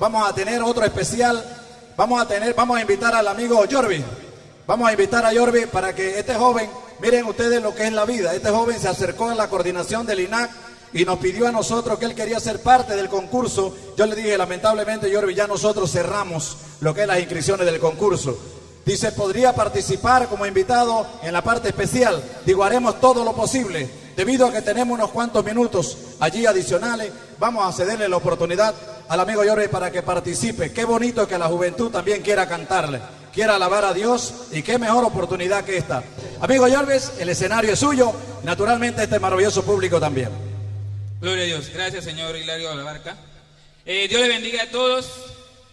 vamos a tener otro especial. Vamos a invitar al amigo Yorbi. Vamos a invitar a Yorbi para que este joven, miren ustedes lo que es la vida. Este joven se acercó a la coordinación del INAC y nos pidió a nosotros que él quería ser parte del concurso. Yo le dije, lamentablemente, Yorbi, ya nosotros cerramos lo que es las inscripciones del concurso. Dice, podría participar como invitado en la parte especial. Digo, haremos todo lo posible. Debido a que tenemos unos cuantos minutos allí adicionales, vamos a cederle la oportunidad al amigo Yorbi para que participe. Qué bonito que la juventud también quiera cantarle, quiera alabar a Dios, y qué mejor oportunidad que esta. Amigo Yorbi, el escenario es suyo, naturalmente este maravilloso público también. Gloria a Dios. Gracias, señor Hilario Alabarca. Dios les bendiga a todos.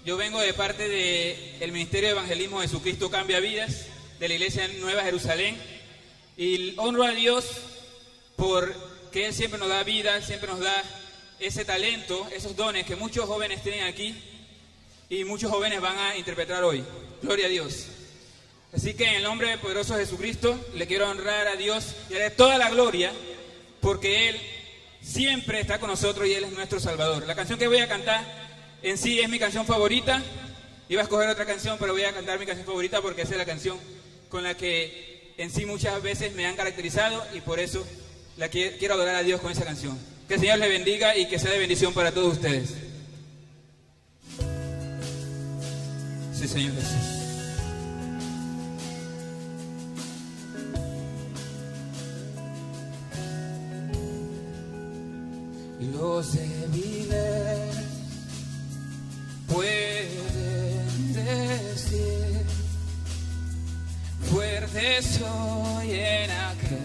Yo vengo de parte del Ministerio de Evangelismo de Jesucristo Cambia Vidas, de la Iglesia Nueva Jerusalén, y honro a Dios porque Él siempre nos da vida, siempre nos da ese talento, esos dones que muchos jóvenes tienen aquí y muchos jóvenes van a interpretar hoy. Gloria a Dios. Así que en el nombre del poderoso Jesucristo le quiero honrar a Dios y darle toda la gloria porque Él siempre está con nosotros y Él es nuestro Salvador. La canción que voy a cantar en sí es mi canción favorita. Iba a escoger otra canción, pero voy a cantar mi canción favorita porque esa es la canción con la que en sí muchas veces me han caracterizado, y por eso la quiero adorar a Dios con esa canción. Que el Señor les bendiga y que sea de bendición para todos ustedes. Sí, Señor Jesús. Los débiles pueden decir, fuerte soy en aquel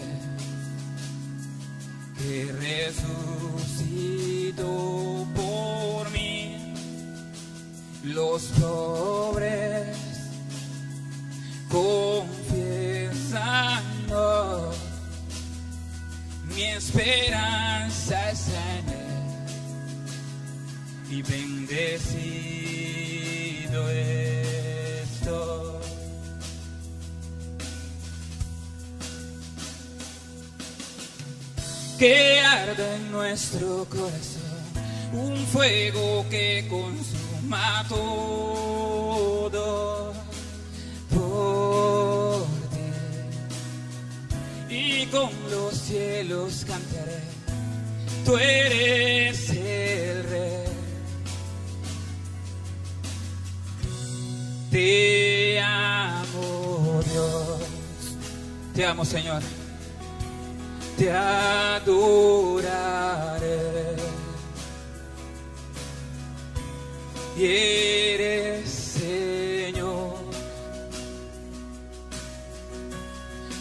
que resucitó por mí. Los pobres confesando, mi esperanza es en él. Y bendecido estoy. Que arda en nuestro corazón un fuego que consuma todo por ti. Y con los cielos cantaré, tú eres el Rey. Te amo, Dios. Te amo, Señor. Te adoraré. Y eres, Señor,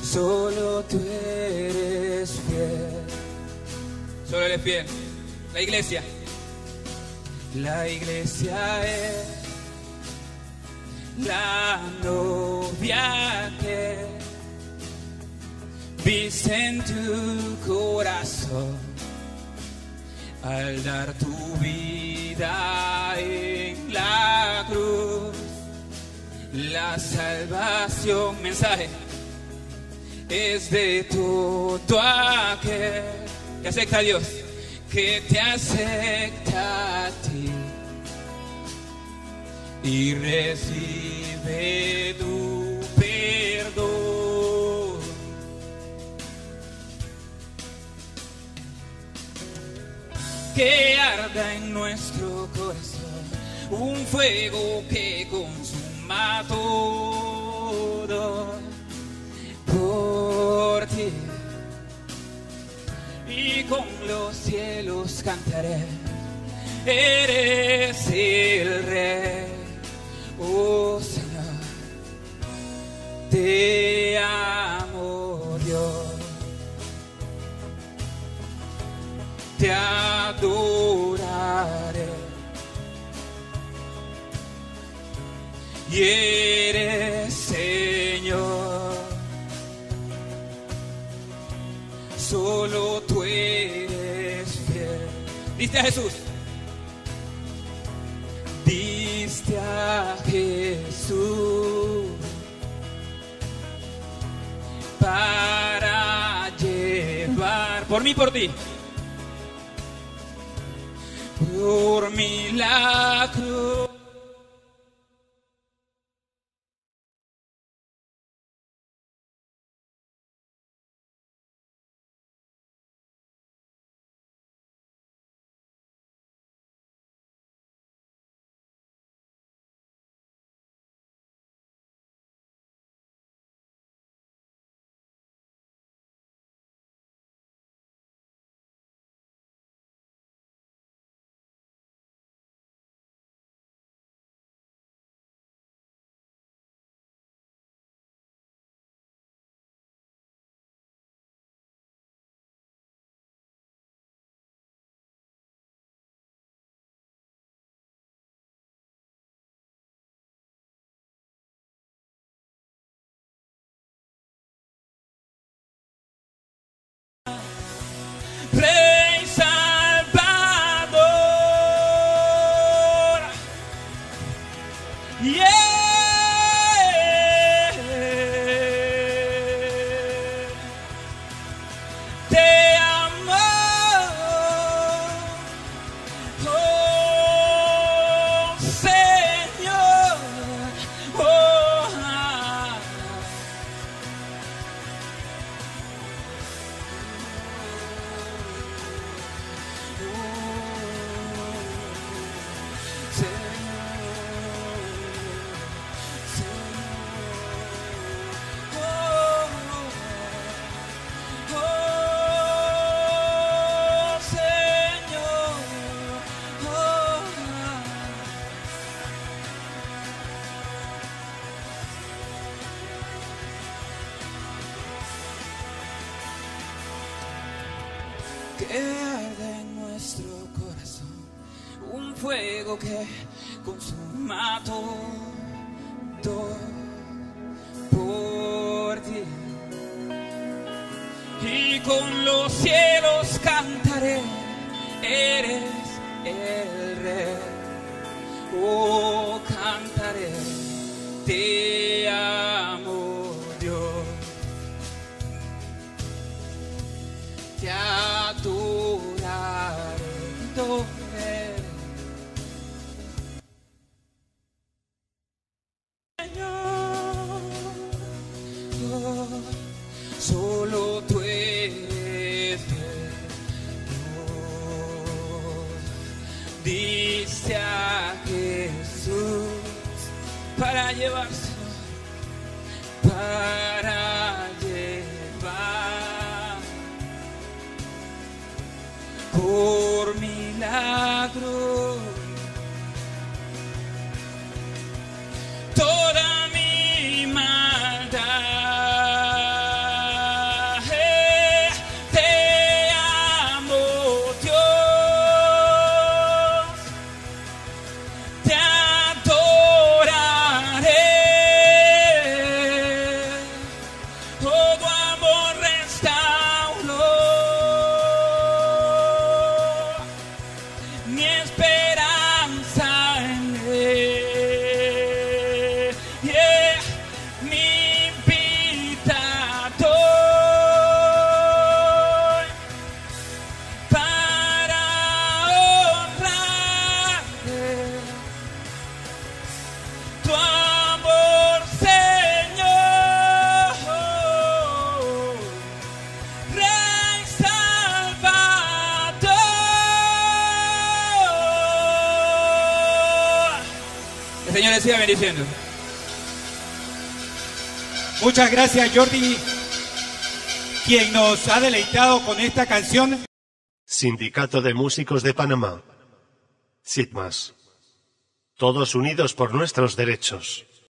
solo tú eres fiel. Solo eres fiel. La iglesia. La iglesia es la novia que viste en tu corazón al dar tu vida en la cruz. La salvación, mensaje, es de todo aquel que acepta a Dios, que te acepta a ti y recibe tu perdón. Que arda en nuestro corazón un fuego que consuma todo por ti. Y con los cielos cantaré, eres el Rey. Oh, Señor, te amo, Dios. Te adoraré. Y eres, Señor, solo tú eres fiel. Diste a Jesús. Diste a Jesús para llevar por mí, por ti, por mí la cruz. que arde en nuestro corazón, un fuego que consuma todo por ti. Y con los cielos cantaré, eres el Rey. Oh, cantaré, te amo, Dios. Te adoraré. Solo tú eres Dios. Diste a Jesús para llevarse, para llevar. Por milagro toda mi maldad. Siga bendiciendo. Muchas gracias, Yorbi, quien nos ha deleitado con esta canción. Sindicato de Músicos de Panamá, SITMAS. Todos unidos por nuestros derechos.